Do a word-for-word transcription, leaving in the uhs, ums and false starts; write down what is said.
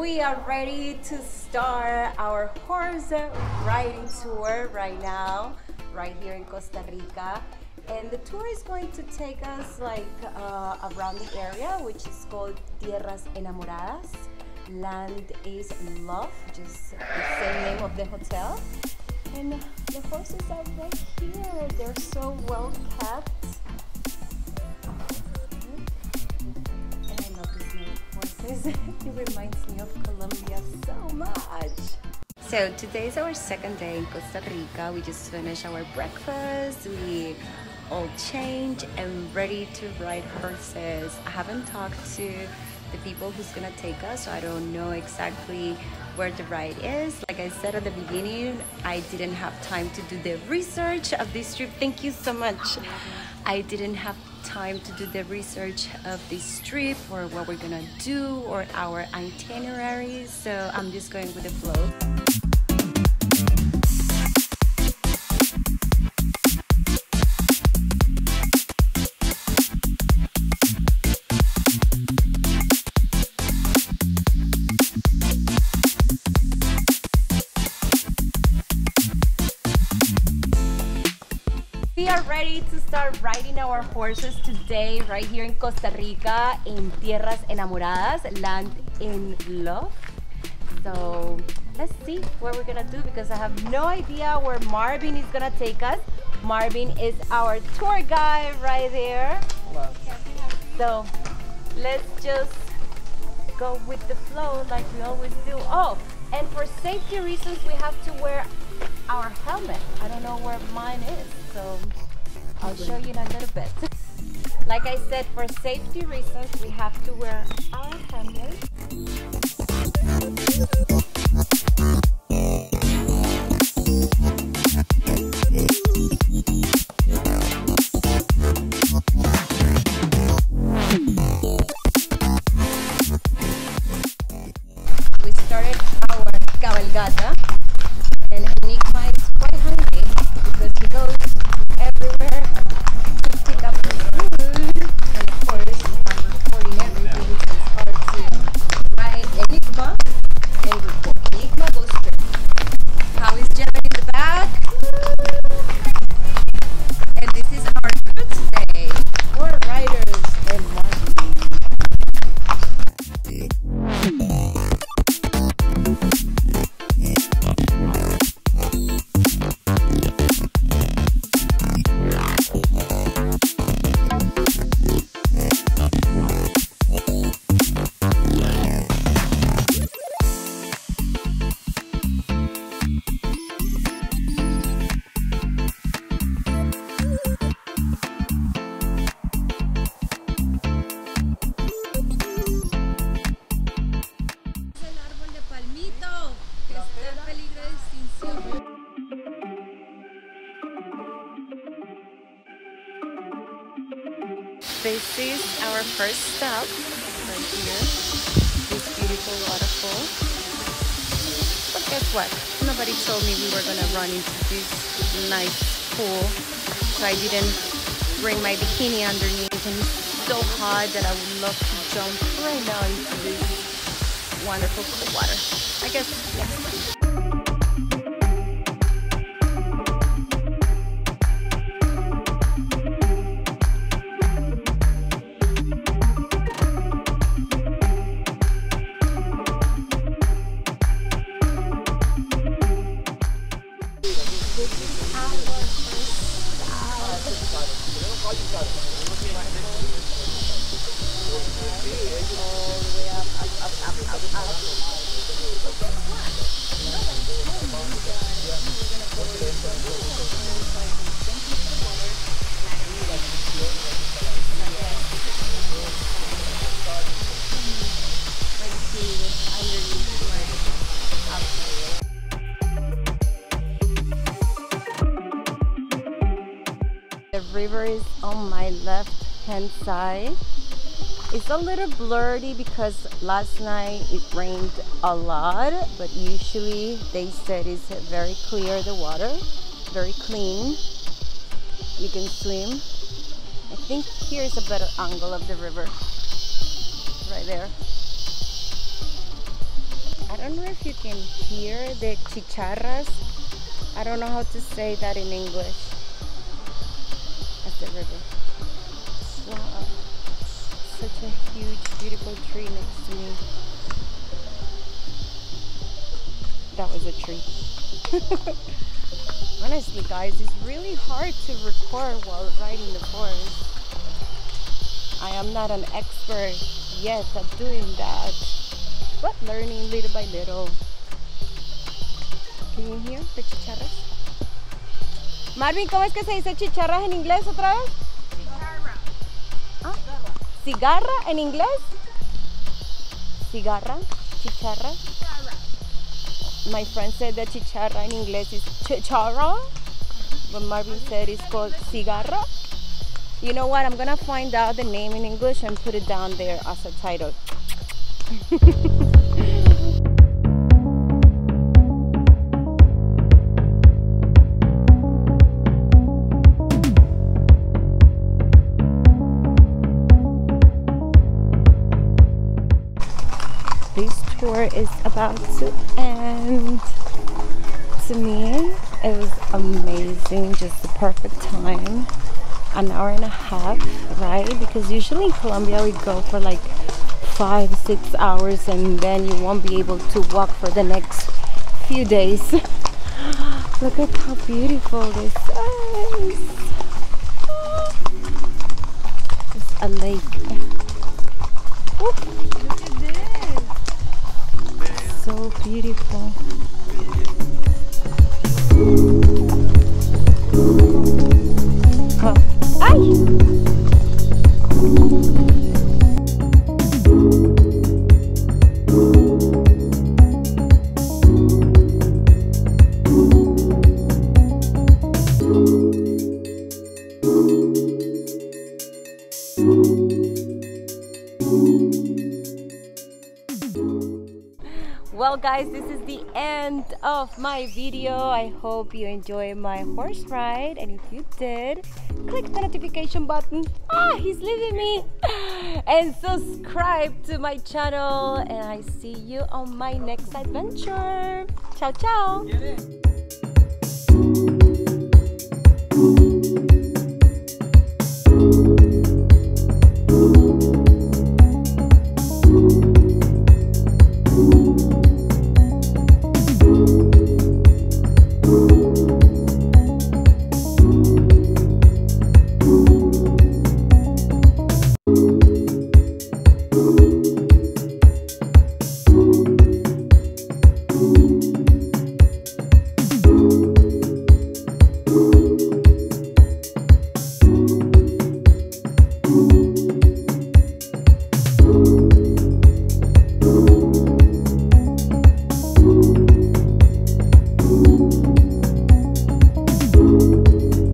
We are ready to start our horse riding tour right now, right here in Costa Rica. And the tour is going to take us like uh, around the area, which is called Tierras Enamoradas. Land is love, just the same name of the hotel. And the horses are right here. They're so well kept. And I love these little horses. It reminds me of Colombia so much. So today is our second day in Costa Rica. We just finished our breakfast. We all changed and ready to ride horses. I haven't talked to the people who's gonna take us, so I don't know exactly where the ride is. Like I said at the beginning, I didn't have time to do the research of this trip. Thank you so much. I didn't have time to do the research of this trip or what we're gonna do or our itineraries, so I'm just going with the flow. We are ready to start riding our horses today, right here in Costa Rica, in Tierras Enamoradas, land in love. So let's see what we're gonna do, because I have no idea where Marvin is gonna take us. Marvin is our tour guide right there. Hello. So let's just go with the flow like we always do. Oh, and for safety reasons, we have to wear our helmet. I don't know where mine is, so I'll show you in a little bit. Like I said, for safety reasons, we have to wear our helmet. We started our cabalgata. This is our first stop, right here, this beautiful waterfall. But guess what? Nobody told me we were gonna run into this nice pool, so I didn't bring my bikini underneath, and it's so hot that I would love to jump right now into this wonderful cool water. I guess next time. River is on my left hand side. It's a little blurry because last night it rained a lot, but usually they said it's very clear, the water, very clean. You can swim. I think here's a better angle of the river, right there. don't know if you can hear the chicharras. I don't know how to say that in English. That's the river. Wow. Such a huge, beautiful tree next to me. That was a tree. Honestly, guys, it's really hard to record while riding the forest. I am not an expert yet at doing that, but learning little by little. Can you hear the chicharras? Marvin, ¿cómo es que se dice chicharras en inglés otra vez? Cigarra. ¿Ah? Cigarra en inglés? Cigarra, chicharra. My friend said that chicharra in English is chicharra, but Marvin said it's called cigarra. You know what? I'm gonna find out the name in English and put it down there as a title. This tour is about to end. To me, it was amazing, just the perfect time. An hour and a half, right? Because usually in Colombia we go for like five, six hours and then you won't be able to walk for the next few days. Look at how beautiful this is. It's a lake. Ooh. So beautiful. Huh. Ay! Well guys, this is the end of my video. I hope you enjoyed my horse ride, and if you did, click the notification button. Ah, he's leaving me. And subscribe to my channel, and I see you on my next adventure. Ciao, ciao.